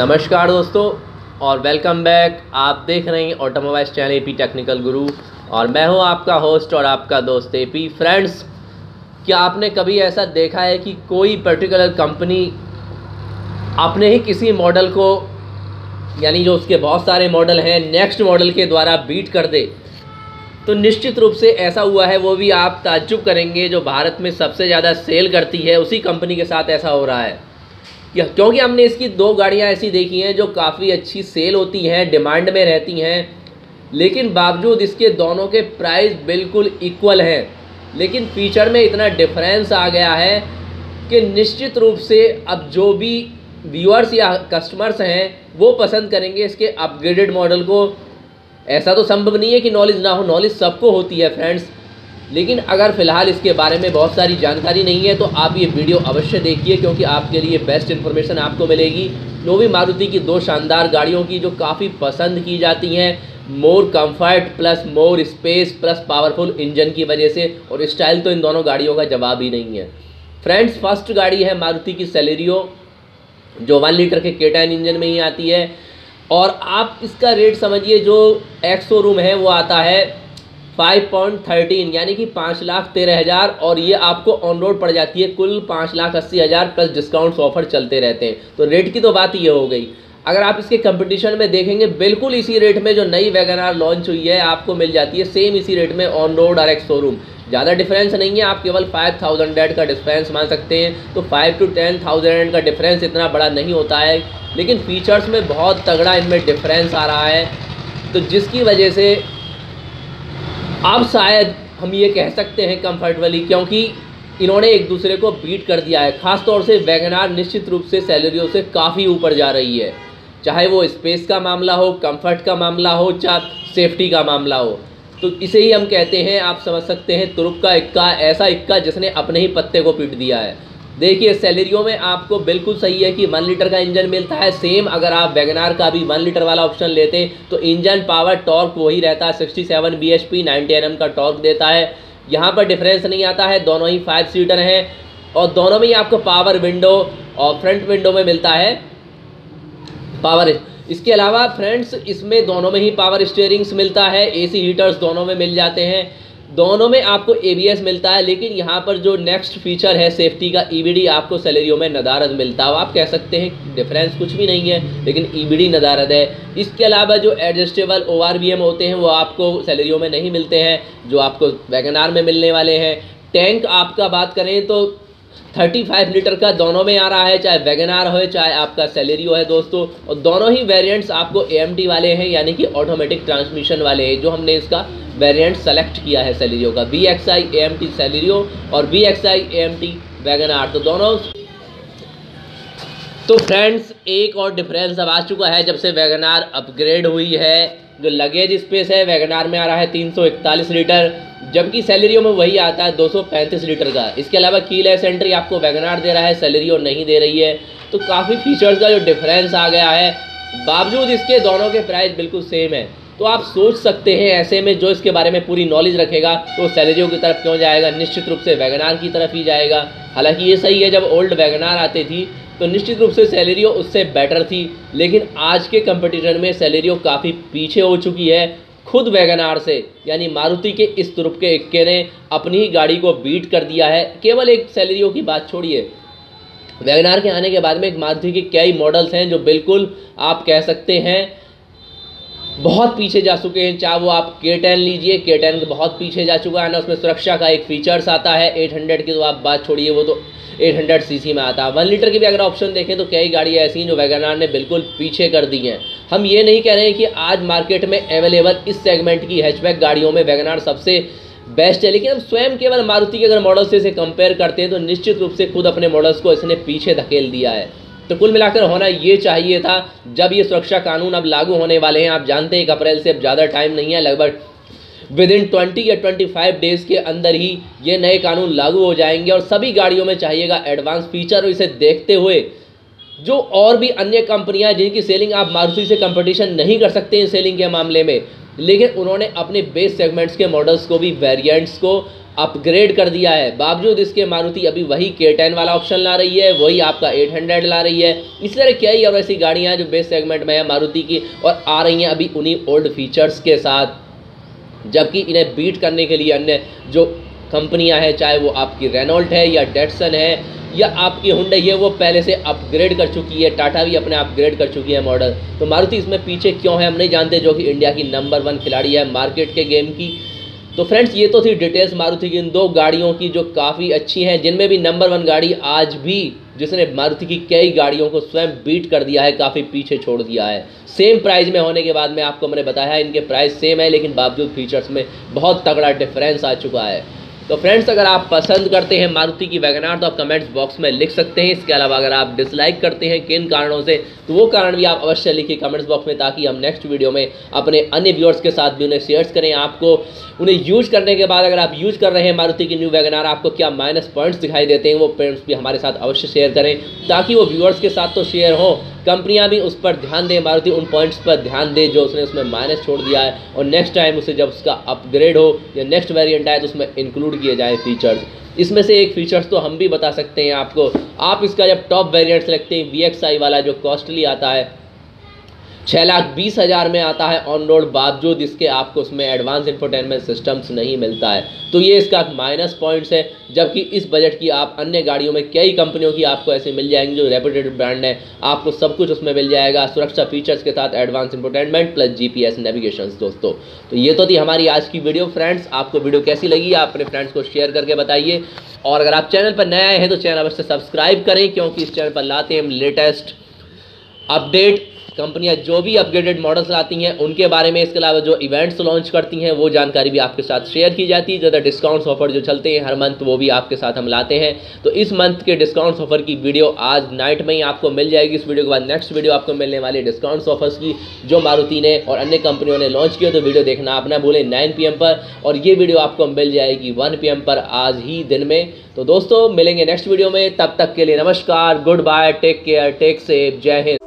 नमस्कार दोस्तों और वेलकम बैक। आप देख रहे हैं ऑटोमोबाइल चैनल एपी टेक्निकल गुरु और मैं हूं आपका होस्ट और आपका दोस्त एपी। फ्रेंड्स, क्या आपने कभी ऐसा देखा है कि कोई पर्टिकुलर कंपनी अपने ही किसी मॉडल को, यानी जो उसके बहुत सारे मॉडल हैं, नेक्स्ट मॉडल के द्वारा बीट कर दे? तो निश्चित रूप से ऐसा हुआ है, वो भी आप ताज्जुब करेंगे। जो भारत में सबसे ज़्यादा सेल करती है उसी कंपनी के साथ ऐसा हो रहा है, क्योंकि हमने इसकी दो गाड़ियां ऐसी देखी हैं जो काफ़ी अच्छी सेल होती हैं, डिमांड में रहती हैं, लेकिन बावजूद इसके दोनों के प्राइस बिल्कुल इक्वल हैं, लेकिन फीचर में इतना डिफरेंस आ गया है कि निश्चित रूप से अब जो भी व्यूअर्स या कस्टमर्स हैं वो पसंद करेंगे इसके अपग्रेडेड मॉडल को। ऐसा तो संभव नहीं है कि नॉलेज ना हो, नॉलेज सबको होती है फ्रेंड्स, लेकिन अगर फ़िलहाल इसके बारे में बहुत सारी जानकारी नहीं है तो आप ये वीडियो अवश्य देखिए, क्योंकि आपके लिए बेस्ट इन्फॉर्मेशन आपको मिलेगी। जो भी मारुति की दो शानदार गाड़ियों की जो काफ़ी पसंद की जाती हैं, more comfort plus more space plus powerful engine की वजह से, और स्टाइल तो इन दोनों गाड़ियों का जवाब ही नहीं है फ्रेंड्स। फर्स्ट गाड़ी है मारुति की सेलेरियो, जो 1 लीटर के K10 इंजन में ही आती है, और आप इसका रेट समझिए जो एक्स शोरूम है वो आता है 5.13, यानी कि 5,13,000, और ये आपको ऑन रोड पड़ जाती है कुल 5,80,000 प्लस डिस्काउंट्स ऑफर चलते रहते हैं। तो रेट की तो बात ये हो गई। अगर आप इसके कंपटीशन में देखेंगे, बिल्कुल इसी रेट में जो नई WagonR लॉन्च हुई है आपको मिल जाती है, सेम इसी रेट में ऑन रोड और एक्स शोरूम। ज़्यादा डिफरेंस नहीं है, आप केवल 5,000 का डिफरेंस मान सकते हैं। तो 5,000 to 10,000 का डिफरेंस इतना बड़ा नहीं होता है, लेकिन फीचर्स में बहुत तगड़ा इनमें डिफरेंस आ रहा है, तो जिसकी वजह से अब शायद हम ये कह सकते हैं कंफर्टेबली, क्योंकि इन्होंने एक दूसरे को बीट कर दिया है। ख़ास तौर से WagonR निश्चित रूप से सेलेरियो से काफ़ी ऊपर जा रही है, चाहे वो स्पेस का मामला हो, कंफर्ट का मामला हो, चाहे सेफ्टी का मामला हो। तो इसे ही हम कहते हैं, आप समझ सकते हैं, तुरुप का इक्का, ऐसा इक्का जिसने अपने ही पत्ते को पीट दिया है। देखिए, सेलेरियो में आपको बिल्कुल सही है कि 1 लीटर का इंजन मिलता है। सेम अगर आप WagonR का भी 1 लीटर वाला ऑप्शन लेते तो इंजन पावर टॉर्क वही रहता है, 67 bhp, 90 Nm का टॉर्क देता है। यहाँ पर डिफरेंस नहीं आता है, दोनों ही 5 सीटर हैं और दोनों में ही आपको पावर विंडो और फ्रंट विंडो में मिलता है पावर। इसके अलावा फ्रेंड्स, इसमें दोनों में ही पावर स्टीयरिंग्स मिलता है, AC हीटर्स दोनों में मिल जाते हैं, दोनों में आपको ABS मिलता है। लेकिन यहाँ पर जो नेक्स्ट फीचर है सेफ्टी का, EBD आपको सेलेरियो में नदारद मिलता है। आप कह सकते हैं डिफरेंस कुछ भी नहीं है, लेकिन EBD नदारद है। इसके अलावा जो एडजस्टेबल ORVM होते हैं वो आपको सेलेरियो में नहीं मिलते हैं, जो आपको WagonR में मिलने वाले हैं। टैंक आपका बात करें तो 35 लीटर का दोनों में आ रहा है, चाहे WagonR हो चाहे आपका सेलेरियो है दोस्तों, और दोनों ही वेरिएंट्स आपको AMT वाले हैं, यानी कि ऑटोमेटिक ट्रांसमिशन वाले हैं। जो हमने इसका वेरिएंट सेलेक्ट किया है सेलेरियो का, BXI AMT सेलेरियो और BXI AMT WagonR, तो दोनों। तो फ्रेंड्स, एक और डिफरेंस अब आ चुका है जब से WagonR अपग्रेड हुई है। जो लगेज स्पेस है WagonR में आ रहा है 341 लीटर, जबकि सेलेरियो में वही आता है 235 लीटर का। इसके अलावा कीलेस एंट्री आपको WagonR दे रहा है, सेलेरियो नहीं दे रही है। तो काफ़ी फीचर्स का जो डिफरेंस आ गया है, बावजूद इसके दोनों के प्राइस बिल्कुल सेम है। तो आप सोच सकते हैं, ऐसे में जो इसके बारे में पूरी नॉलेज रखेगा तो सेलेरियो की तरफ क्यों जाएगा, निश्चित रूप से WagonR की तरफ ही जाएगा। हालांकि ये सही है, जब ओल्ड WagonR आती थी तो निश्चित रूप से सेलेरियो उससे बेटर थी, लेकिन आज के कंपटीशन में सेलेरियो काफ़ी पीछे हो चुकी है खुद WagonR से। यानी मारुति के इस तुरुप के इक्के ने अपनी ही गाड़ी को बीट कर दिया है। केवल एक सेलेरियो की बात छोड़िए, WagonR के आने के बाद में एक मारुति के कई मॉडल्स हैं जो बिल्कुल आप कह सकते हैं बहुत पीछे जा चुके हैं। चाहे वो आप K10 लीजिए, K10 के बहुत पीछे जा चुका है ना, उसमें सुरक्षा का एक फीचर्स आता है। 800 की तो आप बात छोड़िए, वो तो 800 cc में आता है। 1 लीटर की भी अगर ऑप्शन देखें तो कई गाड़ियाँ ऐसी हैं जो WagonR ने बिल्कुल पीछे कर दी हैं। हम ये नहीं कह रहे हैं कि आज मार्केट में अवेलेबल इस सेगमेंट की हैचबैक गाड़ियों में WagonR सबसे बेस्ट है, लेकिन हम स्वयं केवल मारुति के अगर मॉडल से इसे कंपेयर करते हैं तो निश्चित रूप से खुद अपने मॉडल्स को इसने पीछे धकेल दिया है। तो कुल मिलाकर होना ये चाहिए था, जब ये सुरक्षा कानून अब लागू होने वाले हैं, आप जानते हैं 1 अप्रैल से अब ज़्यादा टाइम नहीं है, लगभग विदिन 20 या 25 डेज़ के अंदर ही ये नए कानून लागू हो जाएंगे, और सभी गाड़ियों में चाहिएगा एडवांस फीचर। और इसे देखते हुए जो और भी अन्य कंपनियां जिनकी सेलिंग आप मारुति से कंपटीशन नहीं कर सकते हैं सेलिंग के मामले में, लेकिन उन्होंने अपने बेस सेगमेंट्स के मॉडल्स को भी, वेरिएंट्स को अपग्रेड कर दिया है। बावजूद इसके मारुति अभी वही K10 वाला ऑप्शन ला रही है, वही आपका 800 ला रही है। इस तरह क्या ही और ऐसी गाड़ियाँ जो बेस सेगमेंट में है मारुति की और आ रही हैं अभी उन्हीं ओल्ड फीचर्स के साथ, जबकि इन्हें बीट करने के लिए अन्य जो कंपनियां हैं, चाहे वो आपकी रेनॉल्ट है या डैटसन है या आपकी हुंडई है, वो पहले से अपग्रेड कर चुकी है। टाटा भी अपने अपग्रेड कर चुकी है मॉडल, तो मारुति इसमें पीछे क्यों है हम नहीं जानते, जो कि इंडिया की नंबर 1 खिलाड़ी है मार्केट के गेम की। तो फ्रेंड्स, ये तो थी डिटेल्स मारुति की इन दो गाड़ियों की जो काफ़ी अच्छी हैं, जिनमें भी नंबर 1 गाड़ी आज भी, जिसने मारुति की कई गाड़ियों को स्वयं बीट कर दिया है, काफ़ी पीछे छोड़ दिया है। सेम प्राइस में होने के बाद में आपको मैंने बताया इनके प्राइस सेम है, लेकिन बावजूद फीचर्स में बहुत तगड़ा डिफरेंस आ चुका है। तो फ्रेंड्स, अगर आप पसंद करते हैं मारुति की वैगनआर तो आप कमेंट्स बॉक्स में लिख सकते हैं। इसके अलावा अगर आप डिसलाइक करते हैं किन कारणों से, तो वो कारण भी आप अवश्य लिखिए कमेंट्स बॉक्स में, ताकि हम नेक्स्ट वीडियो में अपने अन्य व्यूअर्स के साथ भी उन्हें शेयर करें। आपको उन्हें यूज़ करने के बाद अगर आप यूज़ कर रहे हैं मारुति की न्यू वैगनआर, आपको क्या माइनस पॉइंट्स दिखाई देते हैं, वो पॉइंट्स भी हमारे साथ अवश्य शेयर करें, ताकि वो व्यूअर्स के साथ तो शेयर हो, कंपनियां भी उस पर ध्यान दें, मारुति उन पॉइंट्स पर ध्यान दे जो उसने उसमें माइनस छोड़ दिया है, और नेक्स्ट टाइम उसे जब उसका अपग्रेड हो या नेक्स्ट वेरिएंट आए तो उसमें इंक्लूड किए जाए फीचर्स। इसमें से एक फीचर्स तो हम भी बता सकते हैं आपको। आप इसका जब टॉप वेरिएंट सेलेक्ट हैं, VXI वाला जो कॉस्टली आता है 6,20,000 में आता है ऑन रोड, बावजूद इसके आपको उसमें एडवांस इंफोटेनमेंट सिस्टम्स नहीं मिलता है, तो ये इसका माइनस पॉइंट्स है। जबकि इस बजट की आप अन्य गाड़ियों में कई कंपनियों की आपको ऐसे मिल जाएंगी जो रेप्यूटेड ब्रांड है, आपको सब कुछ उसमें मिल जाएगा, सुरक्षा फीचर्स के साथ advance infotainment plus GPS navigation. दोस्तों, तो ये तो थी हमारी आज की वीडियो। फ्रेंड्स, आपको वीडियो कैसी लगी आप अपने फ्रेंड्स को शेयर करके बताइए, और अगर आप चैनल पर नए आए हैं तो चैनल अवश्य सब्सक्राइब करें, क्योंकि इस चैनल पर लाते हैं हम लेटेस्ट अपडेट, कंपनियां जो भी अपग्रेडेड मॉडल्स लाती हैं उनके बारे में, इसके अलावा जो इवेंट्स लॉन्च करती हैं वो जानकारी भी आपके साथ शेयर की जाती है, ज़्यादा डिस्काउंट्स ऑफर जो चलते हैं हर मंथ वो भी आपके साथ हम लाते हैं। तो इस मंथ के डिस्काउंट्स ऑफर की वीडियो आज नाइट में ही आपको मिल जाएगी। इस वीडियो के बाद नेक्स्ट वीडियो आपको मिलने वाली डिस्काउंट्स ऑफर्स की जो मारुति ने और अन्य कंपनियों ने लॉन्च किया, तो वीडियो देखना आप ना भूलें 9 PM पर, और ये वीडियो आपको मिल जाएगी 1 PM पर आज ही दिन में। तो दोस्तों, मिलेंगे नेक्स्ट वीडियो में, तब तक के लिए नमस्कार, good bye, take care, take safe, जय हिंद।